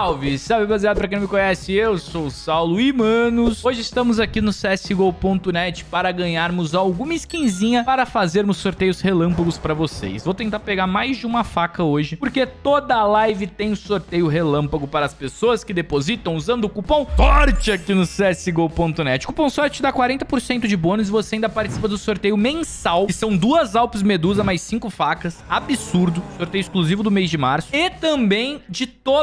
Salve, salve rapaziada, pra quem não me conhece, eu sou o Saulo Imanos. Hoje estamos aqui no CSGO.net para ganharmos alguma skinzinha para fazermos sorteios relâmpagos pra vocês. Vou tentar pegar mais de uma faca hoje, porque toda live tem sorteio relâmpago para as pessoas que depositam usando o cupom SORTE aqui no CSGO.net. O cupom SORTE dá 40% de bônus e você ainda participa do sorteio mensal, que são 2 Alpes Medusa mais 5 facas. Absurdo. Sorteio exclusivo do mês de março. E também de todo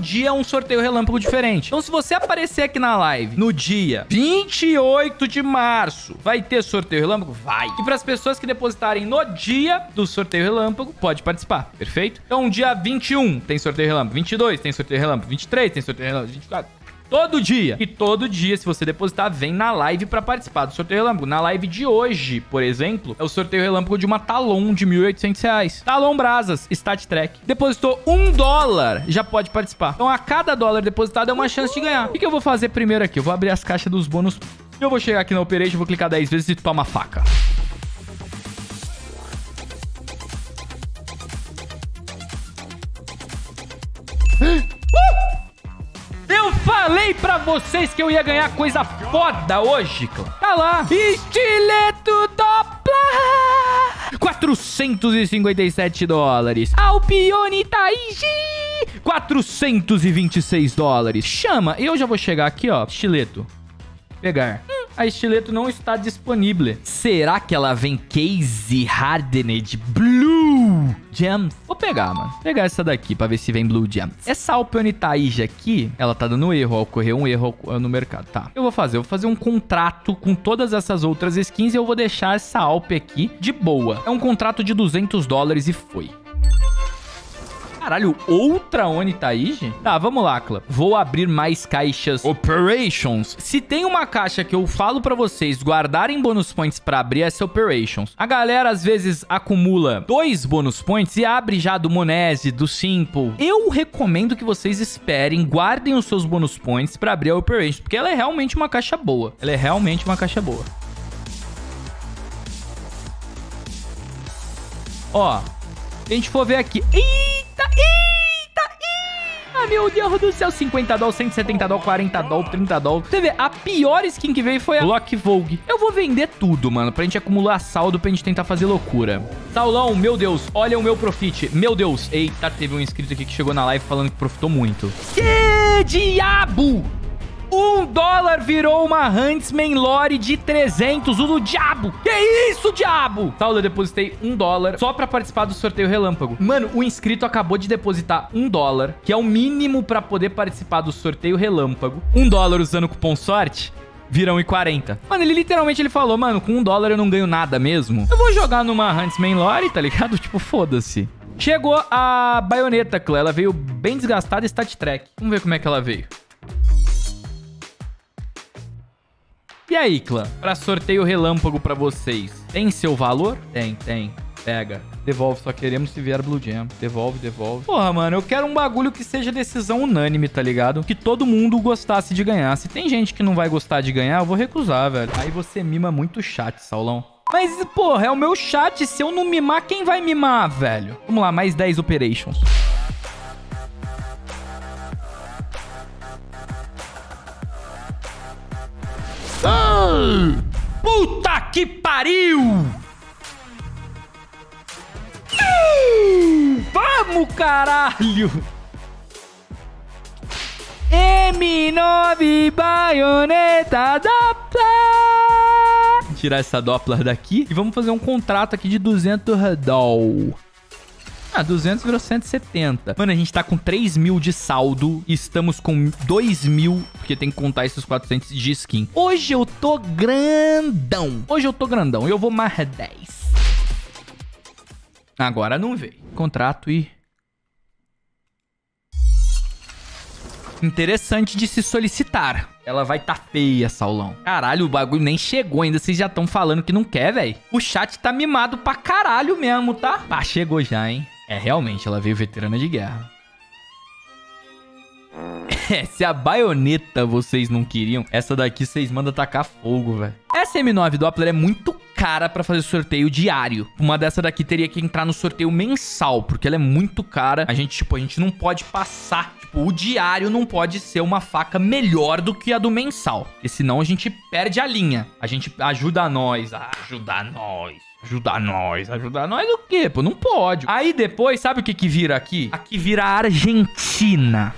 dia é um sorteio relâmpago diferente. Então se você aparecer aqui na live no dia 28 de março, vai ter sorteio relâmpago? Vai. E para as pessoas que depositarem no dia do sorteio relâmpago, pode participar, perfeito? Então dia 21 tem sorteio relâmpago, 22 tem sorteio relâmpago, 23 tem sorteio relâmpago, 24... Todo dia. E todo dia, se você depositar, vem na live pra participar do sorteio relâmpago. Na live de hoje, por exemplo, é o sorteio relâmpago de uma Talon de R$1.800. Talon Brasas, Stat Track. Depositou $1, já pode participar. Então, a cada $1 depositado é uma chance de ganhar. O que eu vou fazer primeiro aqui? Eu vou abrir as caixas dos bônus. Eu vou chegar aqui na Operation, vou clicar 10 vezes e toma a faca. Falei pra vocês que eu ia ganhar coisa foda hoje, clã. Tá lá. Stiletto Doppler. $457. Alpione Taiji. $426. Chama. Eu já vou chegar aqui, ó. Estileto. Pegar. A estileto não está disponível. Será que ela vem Casey Hardened Blue Jam? Vou pegar, mano. Vou pegar essa daqui pra ver se vem Blue Jam. Essa Alpione Taiji aqui, ela tá dando erro. Ocorreu um erro no mercado. Tá. Eu vou fazer um contrato com todas essas outras skins e eu vou deixar essa Alp aqui de boa. É um contrato de $200 e foi. Caralho, outra ONI Taiji? Tá, vamos lá, clã. Vou abrir mais caixas Operations. Se tem uma caixa que eu falo pra vocês guardarem bônus points pra abrir, essa Operations. A galera, às vezes, acumula 2 bônus points e abre já do Monese, do Simple. Eu recomendo que vocês esperem, guardem os seus bônus points pra abrir a Operations, porque ela é realmente uma caixa boa. Ela é realmente uma caixa boa. Ó, se a gente for ver aqui... Eita, meu Deus do céu, $50, $170, $40, $30. Você vê, a pior skin que veio foi a Glock Vogue. Eu vou vender tudo, mano, pra gente acumular saldo, pra gente tentar fazer loucura. Saulão, meu Deus, olha o meu profit, meu Deus. Eita, teve um inscrito aqui que chegou na live falando que profitou muito. Que diabo! $1 virou uma Huntsman Lore de 300, o do diabo. Que isso, diabo? Saulo, eu depositei $1 só pra participar do sorteio relâmpago. Mano, o inscrito acabou de depositar $1, que é o mínimo pra poder participar do sorteio relâmpago. $1 usando o cupom SORTE, virão R$1,40. Mano, ele literalmente falou, mano, com $1 eu não ganho nada mesmo. Eu vou jogar numa Huntsman Lore, tá ligado? Tipo, foda-se. Chegou a Baioneta, clã. Ela veio bem desgastada, Stat Track. Vamos ver como é que ela veio. E aí, clã? Pra sorteio relâmpago pra vocês, tem seu valor? Tem. Pega. Devolve, só queremos se vier Blue Jam. Devolve. Porra, mano, eu quero um bagulho que seja decisão unânime, tá ligado? Que todo mundo gostasse de ganhar. Se tem gente que não vai gostar de ganhar, eu vou recusar, velho. Aí você mima muito o chat, Saulão. Mas, porra, é o meu chat. Se eu não mimar, quem vai mimar, velho? Vamos lá, mais 10 Operations. Puta que pariu! Vamos, caralho! M9 Baioneta Doppler! Tirar essa Doppler daqui e vamos fazer um contrato aqui de $200. Ah, 200 virou 170. Mano, a gente tá com 3 mil de saldo e estamos com 2 mil, porque tem que contar esses 400 de skin. Hoje eu tô grandão. Eu vou mais 10. Agora não veio. Contrato e... Interessante de se solicitar. Ela vai tá feia, Saulão. Caralho, o bagulho nem chegou ainda. Vocês já tão falando que não quer, velho. O chat tá mimado pra caralho mesmo, tá? Ah, chegou já, hein? É, realmente, ela veio veterana de guerra. Se a baioneta vocês não queriam, essa daqui vocês mandam tacar fogo, velho. Essa M9 Doppler é muito cara pra fazer sorteio diário. Uma dessa daqui teria que entrar no sorteio mensal, porque ela é muito cara. A gente não pode passar. Tipo, o diário não pode ser uma faca melhor do que a do mensal. Porque senão a gente perde a linha. A gente ajuda nós o quê? Pô, não pode. Aí depois, sabe o que que vira aqui? Aqui vira a Argentina.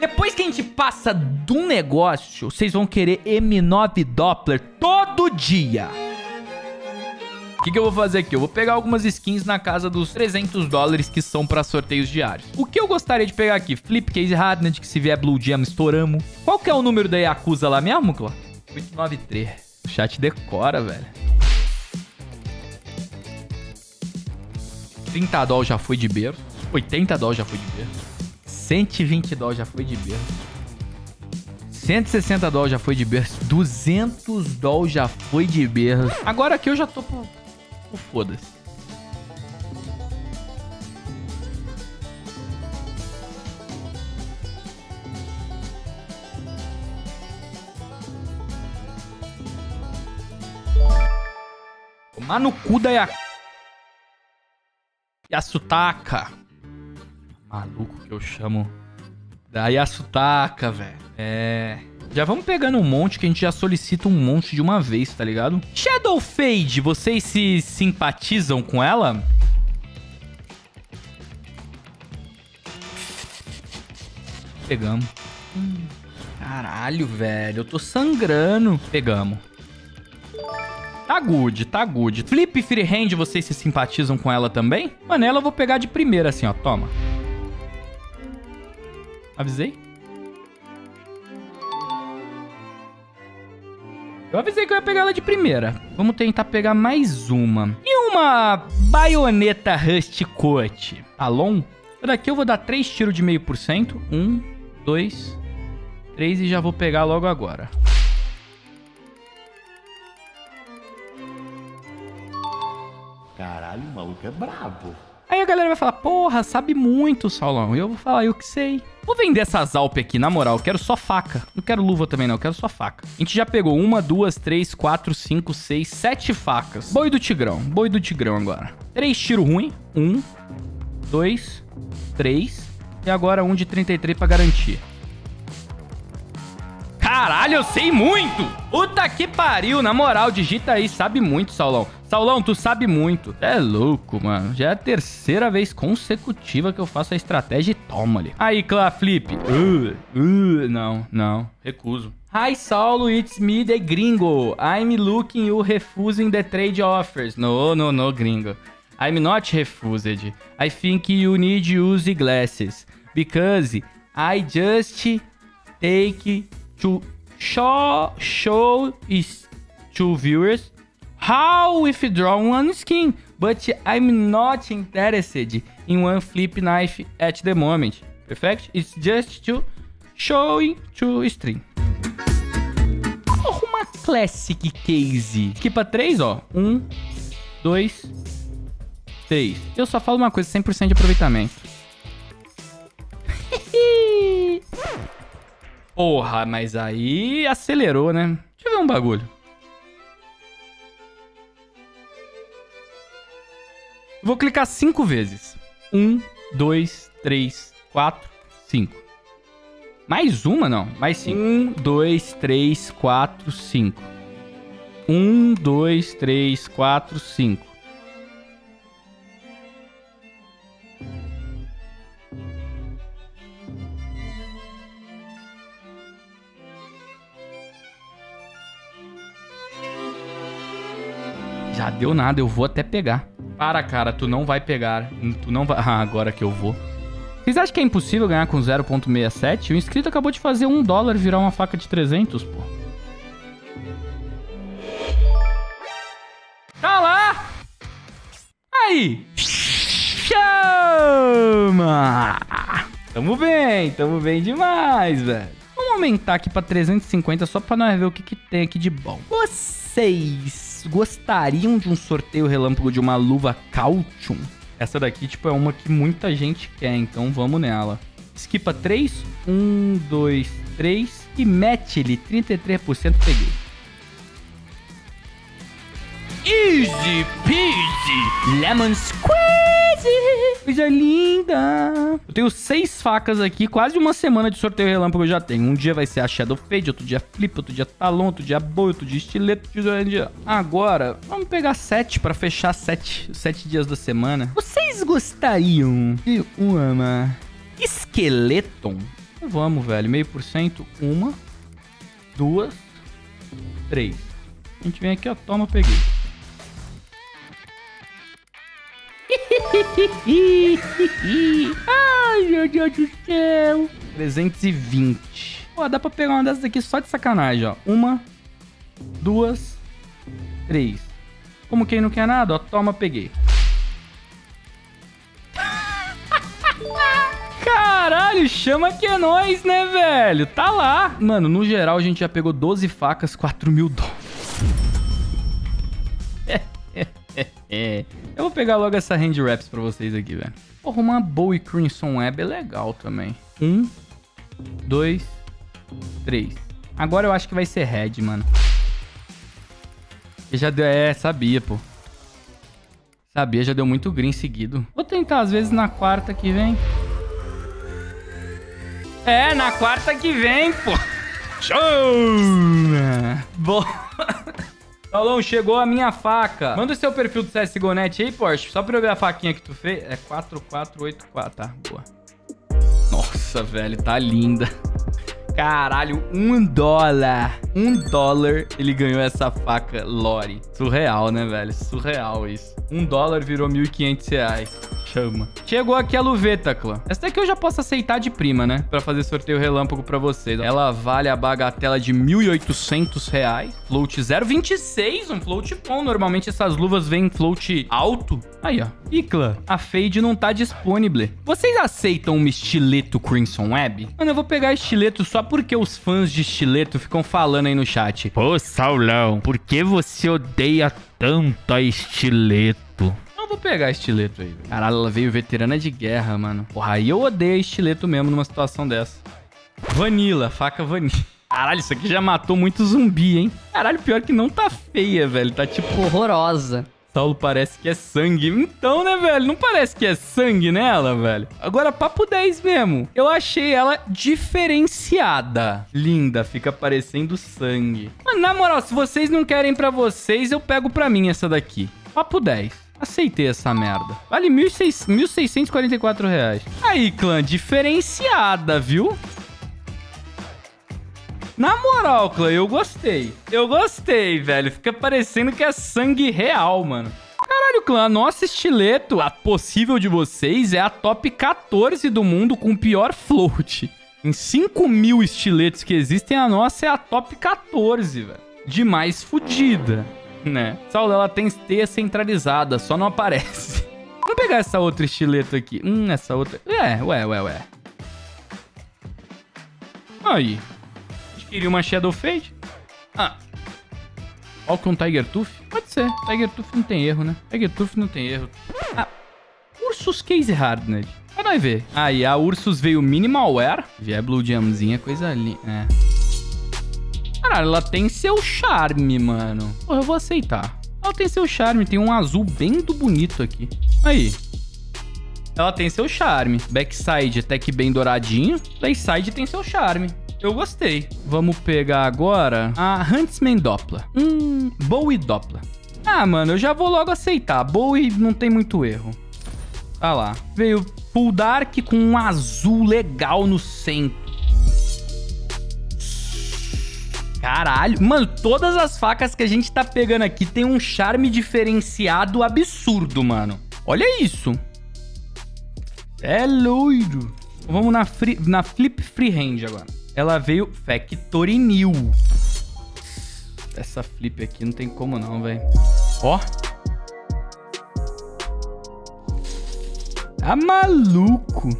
Depois que a gente passa de um negócio, vocês vão querer M9 Doppler todo dia. O que eu vou fazer aqui? Eu vou pegar algumas skins na casa dos $300, que são pra sorteios diários. O que eu gostaria de pegar aqui? Flip Case Hardened, que se vier Blue Jam, estouramos. Qual que é o número da Yakuza lá mesmo, Cló? 893. O chat decora, velho. $30 já foi de beiro. $80 já foi de beiro. $120 já foi de berço. $160 já foi de berço. $200 já foi de berço. Agora aqui eu já tô com... Foda-se. Tomar no cu da Yasutaka. Maluco que eu chamo da Yasutaka, velho. É... Já vamos pegando um monte, que a gente já solicita um monte de uma vez, tá ligado? Shadowfade, vocês se simpatizam com ela? Pegamos. Caralho, velho. Eu tô sangrando. Pegamos. Tá good, tá good. Flip Freehand, vocês se simpatizam com ela também? Mano, ela eu vou pegar de primeira assim, ó. Toma. Avisei? Eu avisei que eu ia pegar ela de primeira. Vamos tentar pegar mais uma. E uma Baioneta Rust Coat. Talon? Daqui eu vou dar 3 tiros de 0,5%. 1, 2, 3 e já vou pegar logo agora. Caralho, o maluco é brabo. Aí a galera vai falar, porra, sabe muito, Saulão. E eu vou falar, eu que sei. Vou vender essas Alpes aqui, na moral. Eu quero só faca. Não quero luva também, não. Eu quero só faca. A gente já pegou 1, 2, 3, 4, 5, 6, 7 facas. Boi do Tigrão. Boi do Tigrão agora. 3 tiros ruim. 1, 2, 3. E agora um de 33 pra garantir. Caralho, eu sei muito! Puta que pariu, na moral, digita aí, sabe muito, Saulão. Saulão, tu sabe muito. É louco, mano. Já é a terceira vez consecutiva que eu faço a estratégia e toma ali. Aí, Claflip. Não, não. Recuso. Hi, Saulo, it's me, the gringo. I'm looking you refusing the trade offers. No, no, no, gringo. I'm not refused. I think you need to use glasses. Because I just take... to show is to viewers how withdraw one skin, but I'm not interested in one flip knife at the moment. Perfect? It's just to showing to stream. Uma classic case. Aqui pra 3, ó. 1, 2, 3. Eu só falo uma coisa, 100% de aproveitamento. Porra, mas aí acelerou, né? Deixa eu ver um bagulho. Vou clicar 5 vezes. 1, 2, 3, 4, 5. Mais uma, não. Mais 5. 1, 2, 3, 4, 5. 1, 2, 3, 4, 5. Já deu nada, eu vou até pegar. Para, cara, tu não vai pegar. Tu não vai... Ah, agora que eu vou. Vocês acham que é impossível ganhar com 0,67? O inscrito acabou de fazer $1 virar uma faca de 300, pô. Tá lá! Aí! Chama! Tamo bem demais, velho. Vamos aumentar aqui pra 350 só pra nós ver o que que tem aqui de bom. Vocês gostariam de um sorteio relâmpago de uma luva Cautium? Essa daqui, tipo, é uma que muita gente quer, então vamos nela. Esquipa 3, 1, 2, 3 e mete ele, 33%, peguei. Easy peasy, lemon squeezy. Coisa linda. Eu tenho 6 facas aqui, quase uma semana de sorteio relâmpago eu já tenho. Um dia vai ser a Shadowfade, outro dia Flip, outro dia Talon, outro dia Bowie, outro dia Stiletto. Agora, vamos pegar 7 pra fechar 7 dias da semana. Vocês gostariam de uma Skeleton? Vamos, velho. 0,5%. 1, 2, 3. A gente vem aqui, ó. Toma, peguei. Ai, meu Deus do céu. 320. Pô, dá pra pegar uma dessas aqui só de sacanagem, ó. 1, 2, 3. Como quem não quer nada, ó. Toma, peguei. Caralho, chama que é nóis, né, velho? Tá lá. Mano, no geral, a gente já pegou 12 facas, 4.000 dólares. Eu vou pegar logo essa hand wraps pra vocês aqui, velho. Porra, uma Bowie Crimson Web é legal também. 1, 2, 3. Agora eu acho que vai ser red, mano. Eu já deu... É, sabia, pô. Sabia, já deu muito green seguido. Vou tentar, às vezes, na quarta que vem. É, na quarta que vem, pô. Show! Boa. Talon, chegou a minha faca. Manda o seu perfil do CSGO.net aí, Porsche. Só pra eu ver a faquinha que tu fez. É 4484, tá, boa. Nossa, velho, tá linda. Caralho, $1. $1 ele ganhou essa faca, Lore. Surreal, né, velho? Surreal isso. $1 virou R$1.500. Chama. Chegou aqui a Luvetaclan. Essa daqui eu já posso aceitar de prima, né? Pra fazer sorteio relâmpago pra vocês. Ela vale a bagatela de R$1.800. Float 0,26. Um float bom. Normalmente essas luvas vêm float alto. Aí, ó. Icla. A Fade não tá disponível. Vocês aceitam um Stiletto Crimson Web? Mano, eu vou pegar Stiletto só porque os fãs de Stiletto ficam falando aí no chat. Pô, Saulão, por que você odeia tanto a Stiletto? Vou pegar Stiletto aí, velho. Caralho, ela veio veterana de guerra, mano. Porra, aí eu odeio Stiletto mesmo numa situação dessa. Vanilla, faca Vanilla. Caralho, isso aqui já matou muito zumbi, hein? Caralho, pior que não tá feia, velho. Tá tipo horrorosa. Saulo parece que é sangue. Então, né, velho? Não parece que é sangue nela, velho? Agora, papo 10 mesmo. Eu achei ela diferenciada. Linda, fica parecendo sangue. Mas, na moral, se vocês não querem pra vocês, eu pego pra mim essa daqui. Papo 10. Aceitei essa merda. Vale R$1.644. Aí, clã, diferenciada, viu? Na moral, clã, eu gostei. Eu gostei, velho. Fica parecendo que é sangue real, mano. Caralho, clã, nosso Stiletto, a possível de vocês, é a top 14 do mundo com pior float. Em 5.000 Stilettos que existem, a nossa é a top 14, velho. Demais fodida, né? Saulo, ela tem teia centralizada, só não aparece. Vamos pegar essa outra Stiletto aqui. Essa outra... Ué. Aí. A gente queria uma Shadowfade? Ah. Ó, com Tiger Tooth? Pode ser. Tiger Tooth não tem erro, né? Tiger Tooth não tem erro. Ah. Ursus Case Hardened. Pra nós ver. Aí, a Ursus veio minimal wear. Vier Blue Jamzinha, coisa linda. É. Caralho, ela tem seu charme, mano. Porra, eu vou aceitar. Ela tem seu charme. Tem um azul bem do bonito aqui. Aí. Ela tem seu charme. Backside até que bem douradinho. Playside tem seu charme. Eu gostei. Vamos pegar agora a Huntsman Doppler. Bowie Doppler. Ah, mano, eu já vou logo aceitar. Bowie não tem muito erro. Tá lá. Veio Full Dark com um azul legal no centro. Caralho. Mano, todas as facas que a gente tá pegando aqui tem um charme diferenciado absurdo, mano. Olha isso. É loiro. Vamos na Flip Freehand agora. Ela veio Factory New. Essa Flip aqui não tem como não, velho. Ó. Tá maluco.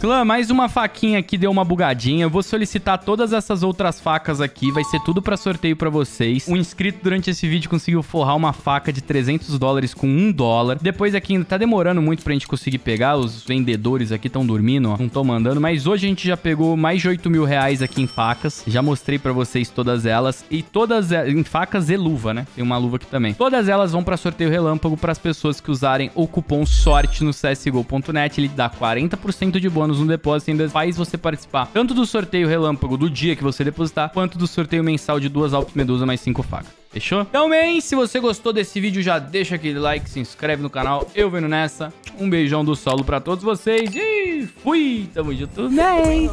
Clã, mais uma faquinha aqui deu uma bugadinha. Eu vou solicitar todas essas outras facas aqui. Vai ser tudo pra sorteio pra vocês. Um inscrito durante esse vídeo conseguiu forrar uma faca de $300 com $1. Depois aqui ainda tá demorando muito pra gente conseguir pegar. Os vendedores aqui estão dormindo, ó. Não tô mandando. Mas hoje a gente já pegou mais de R$8.000 aqui em facas. Já mostrei pra vocês todas elas. E todas em facas e luva, né? Tem uma luva aqui também. Todas elas vão pra sorteio relâmpago pras pessoas que usarem o cupom SORTE no CSGO.net. Ele dá 40% de bônus no depósito, ainda faz você participar tanto do sorteio relâmpago do dia que você depositar, quanto do sorteio mensal de 2 Alpes Medusa mais 5 facas. Fechou? Então, man, se você gostou desse vídeo, já deixa aquele like, se inscreve no canal. Eu venho nessa. Um beijão do Saulo pra todos vocês e fui! Tamo junto, né?